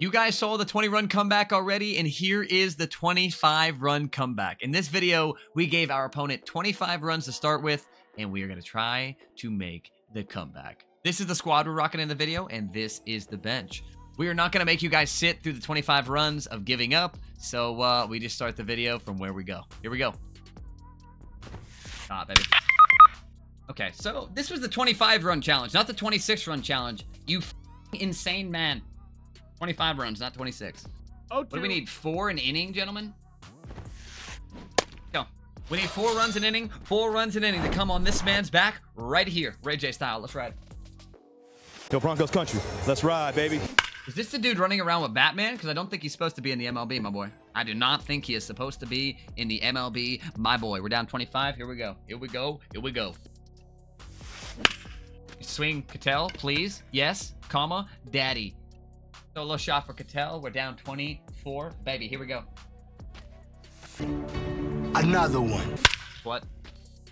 You guys saw the 20-run comeback already, and here is the 25-run comeback. In this video, we gave our opponent 25 runs to start with, and we are going to try to make the comeback. This is the squad we're rocking in the video, and this is the bench. We are not going to make you guys sit through the 25 runs of giving up, so we just start the video from where we go. Here we go. Ah, baby. Okay, so this was the 25-run challenge, not the 26-run challenge. You f***ing insane man. 25 runs, not 26. Oh, what do we need? 4 an inning, gentlemen? Go. We need 4 runs an inning, 4 runs an inning to come on this man's back right here. Ray J style, let's ride. Go Broncos country. Let's ride, baby. Is this the dude running around with Batman? Because I don't think he's supposed to be in the MLB, my boy. I do not think he is supposed to be in the MLB, my boy. We're down 25. Here we go. Here we go. Here we go. Swing Cattell, please. Yes, comma, daddy. Solo shot for Cattell. We're down 24. Baby, here we go. Another one. What?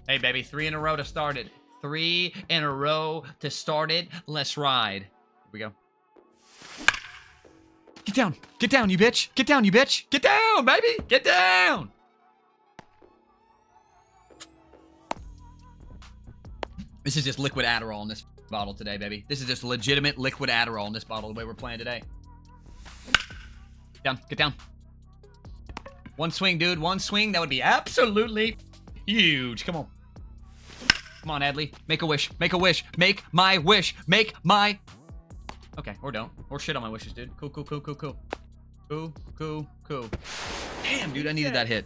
Hey, baby, 3 in a row to start it. 3 in a row to start it. Let's ride. Here we go. Get down. Get down, you bitch. Get down, you bitch. Get down, baby. Get down. This is just liquid Adderall in this bottle today, baby. This is just legitimate liquid Adderall in this bottle, the way we're playing today. Get down. Get down. One swing, dude. One swing. That would be absolutely huge. Come on. Come on, Adley. Make a wish. Make a wish. Make my wish. Make my... Okay, or don't. Or shit on my wishes, dude. Cool, cool, cool, cool, cool. Cool, cool, cool. Damn, dude, I needed that hit.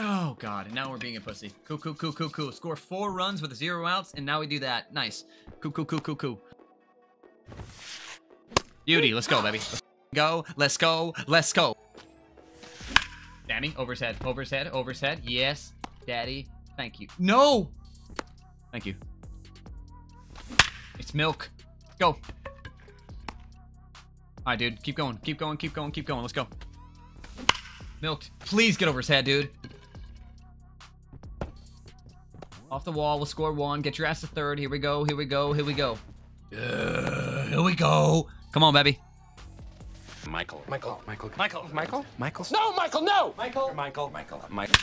Oh, God. And now we're being a pussy. Cool, cool, cool, cool, cool. Score 4 runs with 0 outs, and now we do that. Nice. Cool, cool, cool, cool, cool. Beauty. Let's go, baby. Let's go. Let's go. Let's go. Sammy, over his head. Over his head. Over his head. Yes, daddy. Thank you. No! Thank you. It's milk. Go. All right, dude. Keep going. Keep going. Keep going. Keep going. Let's go. Milked. Please get over his head, dude. Off the wall, we'll score 1. Get your ass to 3rd. Here we go, here we go, here we go. Here we go. Come on, baby. Michael. Michael. Michael. Michael. Michael. Michael. No, Michael, no! Michael. Michael. Michael. Michael.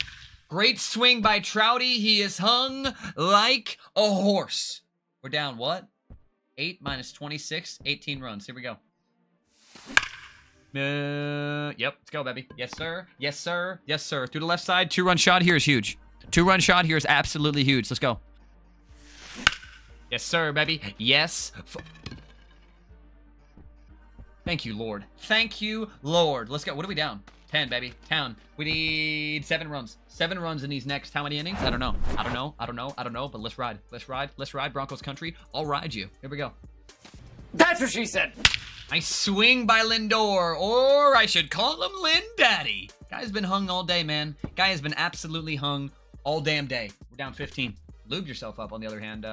Great swing by Trouty. He is hung like a horse. We're down, what? 8 minus 26, 18 runs. Here we go. Yep, let's go, baby. Yes, sir. Yes, sir. Yes, sir. Through the left side, 2-run shot here is huge. 2-run shot here is absolutely huge. Let's go. Yes, sir, baby. Yes. Thank you, Lord. Thank you, Lord. Let's go. What are we down? 10, baby. Down. We need 7 runs. 7 runs in these next how many innings? I don't know. I don't know. I don't know. I don't know. But let's ride. Let's ride. Let's ride. Broncos country. I'll ride you. Here we go. That's what she said. Nice swing by Lindor, or I should call him Lin Daddy. Guy's been hung all day, man. Guy has been absolutely hung all damn day. We're down 15. Lube yourself up, on the other hand.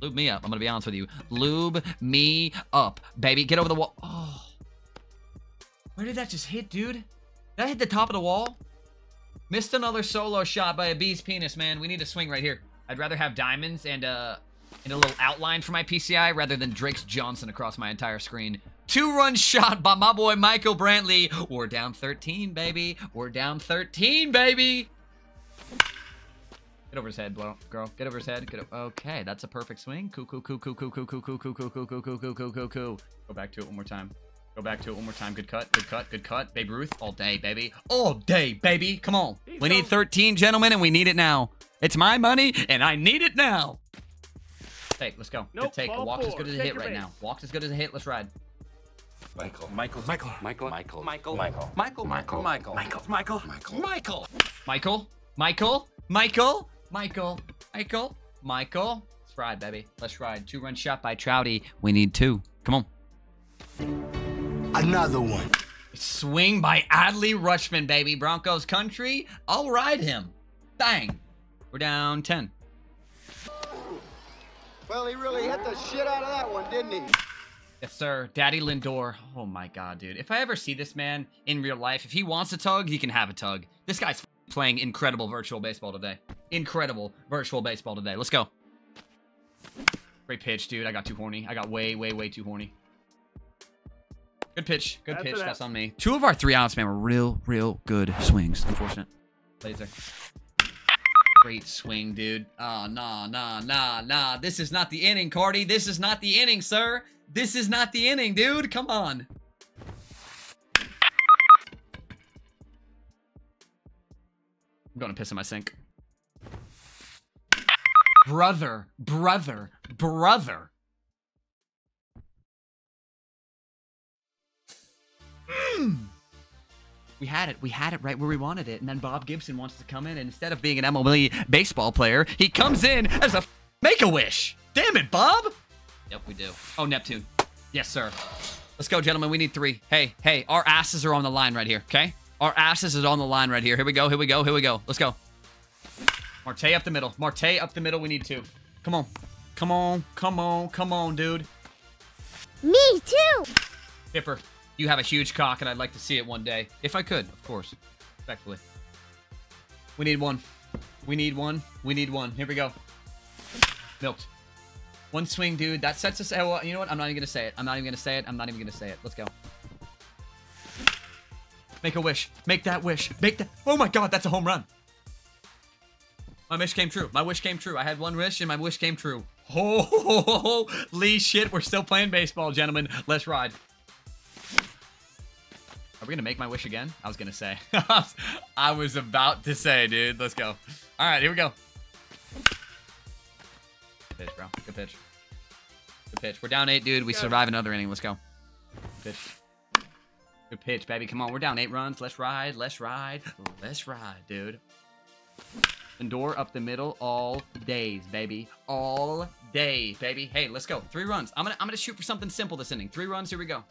Lube me up. I'm going to be honest with you. Lube me up, baby. Get over the wall. Oh. Where did that just hit, dude? Did that hit the top of the wall? Missed another solo shot by a bee's penis, man. We need a swing right here. I'd rather have diamonds and a little outline for my PCI rather than Drake's Johnson across my entire screen. 2-run shot by my boy Michael Brantley. We're down 13, baby. We're down 13, baby. Get over his head, girl. Get over his head. Okay, that's a perfect swing. Coo coo coo coo coo coo coo coo coo coo coo coo coo coo coo coo. Go back to it one more time. Go back to it one more time. Good cut. Good cut. Good cut. Babe Ruth all day, baby. All day, baby. Come on. We need 13, gentlemen, and we need it now. It's my money, and I need it now. Take, let's go. Nope, good take. A walk's as good as a hit right now. Walk's as good as a hit. Let's ride. Michael. Michael. Michael. Michael. Michael. Michael. Michael. Michael. Michael. Michael. Michael. Michael. Michael. Michael. Michael. Michael. Michael. Michael. Michael. Michael. Let's ride, baby. Let's ride. 2-run shot by Trouty. We need 2. Come on. Another one. Swing by Adley Rutchman, baby. Broncos country. I'll ride him. Bang. We're down 10. Well, he really hit the shit out of that one, didn't he? Yes, sir. Daddy Lindor. Oh, my God, dude. If I ever see this man in real life, if he wants a tug, he can have a tug. This guy's playing incredible virtual baseball today. Incredible virtual baseball today. Let's go. Great pitch, dude. I got too horny. I got way, way, way too horny. Good pitch. Good pitch. That's on me. Two of our 3 outs, man, were real good swings. Unfortunate. Laser. Great swing, dude. Oh, nah. This is not the inning, Cardi. This is not the inning, sir. This is not the inning, dude. Come on. I'm gonna piss in my sink. Brother. We had it right where we wanted it, and then Bob Gibson wants to come in, and instead of being an MLB baseball player, he comes in as a Make-A-Wish. Damn it, Bob. Yep, we do. Oh, Neptune. Yes, sir. Let's go, gentlemen. We need 3. Hey, our asses are on the line right here, okay? Our asses is on the line right here. Here we go. Let's go. Marte up the middle. We need 2. Come on, dude. Me too. Chipper, you have a huge cock, and I'd like to see it one day. If I could, of course. Respectfully. We need 1. We need one. Here we go. Milked. 1 swing, dude. That sets us... Oh, you know what? I'm not even going to say it. Let's go. Make a wish. Make that wish. Make that... Oh, my God. That's a home run. My wish came true. I had 1 wish, and my wish came true. Holy shit. We're still playing baseball, gentlemen. Let's ride. Are we going to make my wish again? I was going to say. I was about to say, dude. Let's go. All right. Here we go. Good pitch, bro. Good pitch. We're down 8, dude. We survive another inning. Let's go. Good pitch. Good pitch, baby. Come on, we're down 8 runs. Let's ride, dude. Lindor up the middle all day, baby. Hey, let's go. 3 runs. I'm gonna shoot for something simple this inning. 3 runs. Here we go.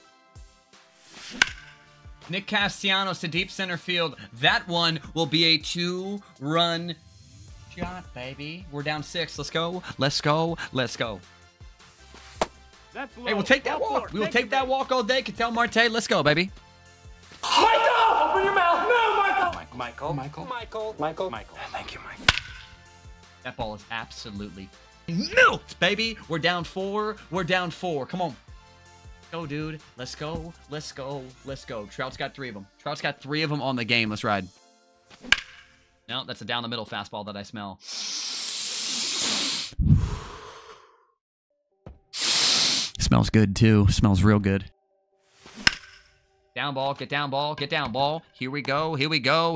Nick Castellanos to deep center field. That one will be a 2-run shot, baby. We're down 6. Let's go. Hey, we'll take that walk. We will take that walk all day. Cattell Marte. Let's go, baby. Michael! Open your mouth! No, Michael! Michael. Thank you, Michael. That ball is absolutely milked, baby. We're down 4. Come on. Go, dude. Let's go. Trout's got 3 of them. On the game. Let's ride. No, that's a down the middle fastball that I smell. Smells good, too. Smells real good. Get down ball. Here we go.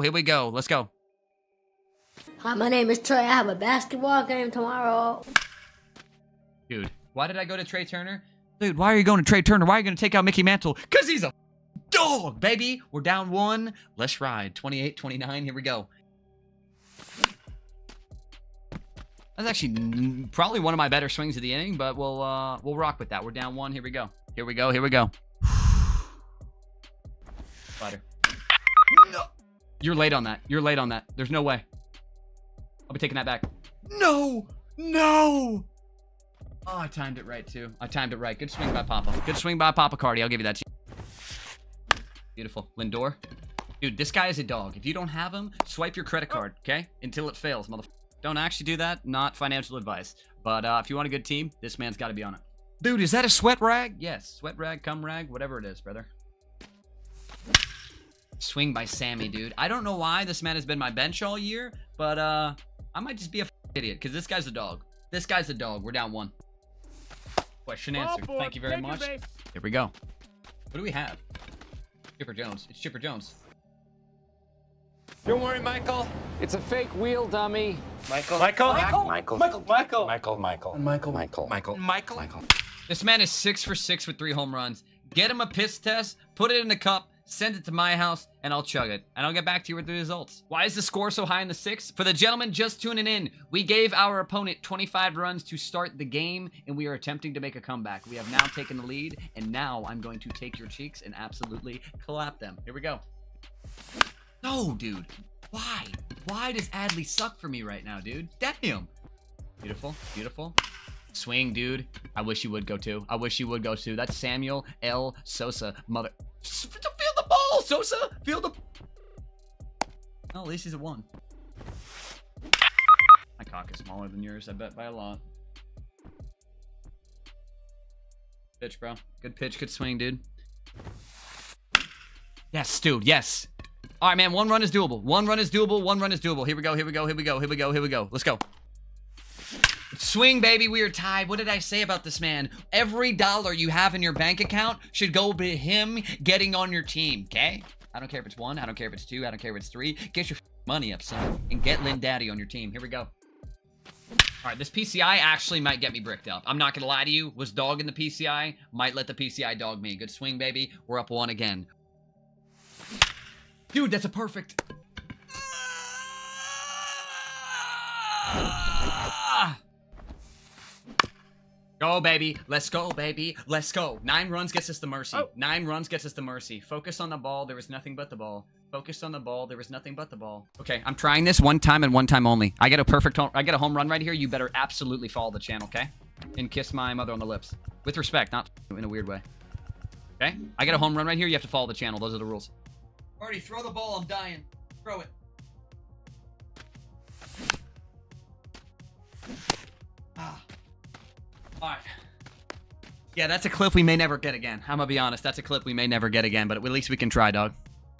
Let's go. Hi, my name is Trey. I have a basketball game tomorrow. Dude, why did I go to Trey Turner? Dude, why are you going to Trey Turner? Why are you going to take out Mickey Mantle? Because he's a dog, baby. We're down 1. Let's ride. 28-29. Here we go. That's actually probably one of my better swings of the inning, but we'll rock with that. We're down 1. Here we go. Butter. No. You're late on that. There's no way. I'll be taking that back. No. Oh, I timed it right. Good swing by Papa Cardi. I'll give you that. Beautiful. Lindor. Dude, this guy is a dog. If you don't have him, swipe your credit card, okay? Until it fails, motherfucker. Don't actually do that. Not financial advice. But if you want a good team, this man's got to be on it. Dude, is that a sweat rag? Yes. Sweat rag, cum rag, whatever it is, brother. Swing by Sammy, dude. I don't know why this man has been my bench all year, but I might just be a idiot because this guy's a dog. We're down 1. Question answered. Thank you very much. Here we go. What do we have? Chipper Jones. It's Chipper Jones. Don't worry, Michael. It's a fake wheel dummy. Michael. This man is 6 for 6 with 3 home runs. Get him a piss test, put it in a cup, send it to my house, and I'll chug it. And I'll get back to you with the results. Why is the score so high in the 6th? For the gentleman just tuning in, we gave our opponent 25 runs to start the game, and we are attempting to make a comeback. We have now taken the lead, and now I'm going to take your cheeks and absolutely clap them. Here we go. No, dude. Why? Why does Adley suck for me right now, dude? Damn. Beautiful. Swing, dude. I wish you would go too. That's Samuel L. Sosa. Mother. Feel the ball, Sosa. Oh, at least he's a 1. My cock is smaller than yours, I bet, by a lot. Pitch, bro. Good pitch. Good swing, dude. Yes, dude, yes. All right, man, one run is doable. One run is doable. One run is doable. Here we go, here we go, here we go, here we go, here we go. Let's go. Swing, baby, we are tied. What did I say about this man? Every dollar you have in your bank account should go to him getting on your team, okay? I don't care if it's one, I don't care if it's two, I don't care if it's three. Get your money up, son, and get Lin Daddy on your team. Here we go. All right, this PCI actually might get me bricked up. I'm not gonna lie to you. Was dogging the PCI. Might let the PCI dog me. Good swing, baby. We're up one again. Dude, that's a perfect. Go, baby. Let's go, baby. Let's go. 9 runs gets us the mercy. Oh. 9 runs gets us the mercy. Focus on the ball. There was nothing but the ball. Focus on the ball. There was nothing but the ball. Okay, I'm trying this one time and one time only. I get a perfect home. I get a home run right here. You better absolutely follow the channel, okay? And kiss my mother on the lips. With respect, not in a weird way. Okay? I get a home run right here. You have to follow the channel. Those are the rules. Marty, throw the ball. I'm dying. Throw it. Ah. All right. Yeah, that's a clip we may never get again. I'm gonna be honest. That's a clip we may never get again, but at least we can try, dog.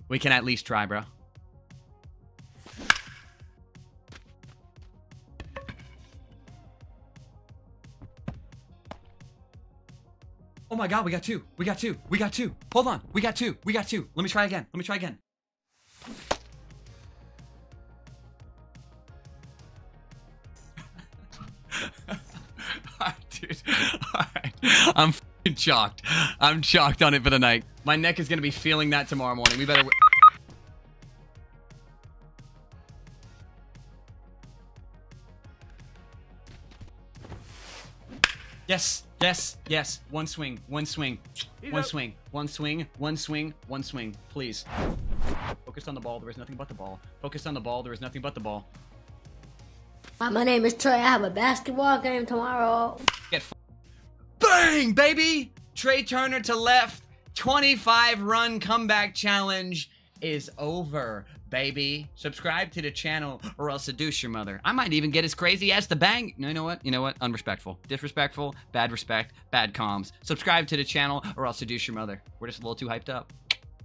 We can at least try, bro. Oh my God, we got two. We got two. We got two. Hold on. We got two. We got two. Let me try again. Let me try again. Dude. All right. I'm f***ing shocked. I'm shocked on it for the night. My neck is going to be feeling that tomorrow morning. We better... Yes, yes, yes. One swing, one swing, one swing, one swing, one swing, one swing. Please. Focus on the ball. There is nothing but the ball. Focus on the ball. There is nothing but the ball. My name is Trey. I have a basketball game tomorrow. Get bang, baby! Trey Turner to left. 25-run comeback challenge is over, baby. Subscribe to the channel or else seduce your mother. I might even get as crazy as the bang. No, you know what? You know what? Unrespectful. Disrespectful. Bad respect. Bad comms. Subscribe to the channel or else seduce your mother. We're just a little too hyped up.